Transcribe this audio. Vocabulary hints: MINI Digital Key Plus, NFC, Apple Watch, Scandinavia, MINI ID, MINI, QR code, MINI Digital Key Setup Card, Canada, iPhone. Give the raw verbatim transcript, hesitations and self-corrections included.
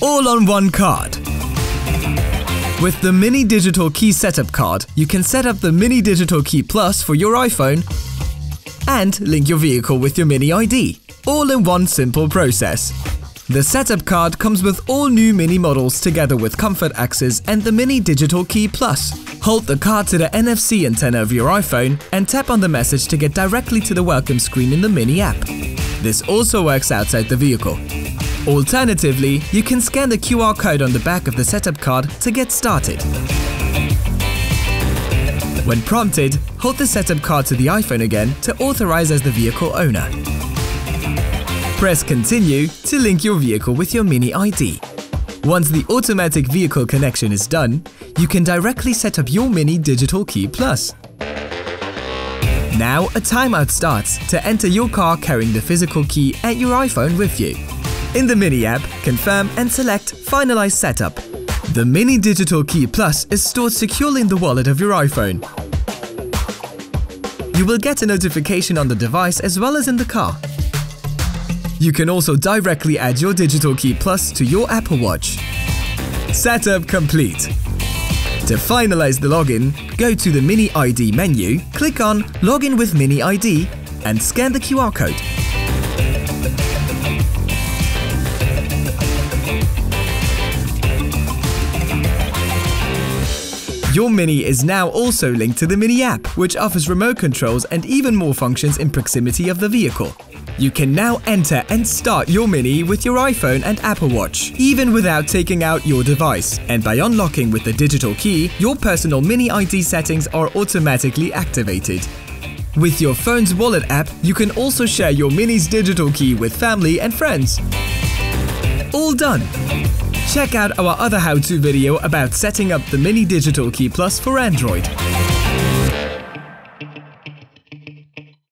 all on one card. With the MINI Digital Key Setup Card, you can set up the MINI Digital Key Plus for your iPhone and link your vehicle with your MINI I D, all in one simple process. The setup card comes with all new MINI models together with comfort access and the MINI Digital Key Plus. Hold the card to the N F C antenna of your iPhone and tap on the message to get directly to the welcome screen in the MINI app. This also works outside the vehicle. Alternatively, you can scan the Q R code on the back of the setup card to get started. When prompted, hold the setup card to the iPhone again to authorize as the vehicle owner. Press Continue to link your vehicle with your MINI I D. Once the automatic vehicle connection is done, you can directly set up your MINI Digital Key Plus. Now a timeout starts to enter your car carrying the physical key and your iPhone with you. In the MINI app, confirm and select Finalize Setup. The MINI Digital Key Plus is stored securely in the wallet of your iPhone. You will get a notification on the device as well as in the car. You can also directly add your Digital Key Plus to your Apple Watch. Setup complete. To finalize the login, go to the MINI I D menu, click on Login with MINI I D and scan the Q R code. Your MINI is now also linked to the MINI app, which offers remote controls and even more functions in proximity of the vehicle. You can now enter and start your MINI with your iPhone and Apple Watch, even without taking out your device. And by unlocking with the digital key, your personal MINI I D settings are automatically activated. With your phone's wallet app, you can also share your MINI's digital key with family and friends. All done! Check out our other how-to video about setting up the MINI Digital Key Plus for Android.